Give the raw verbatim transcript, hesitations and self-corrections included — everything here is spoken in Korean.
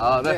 아, 네. 네.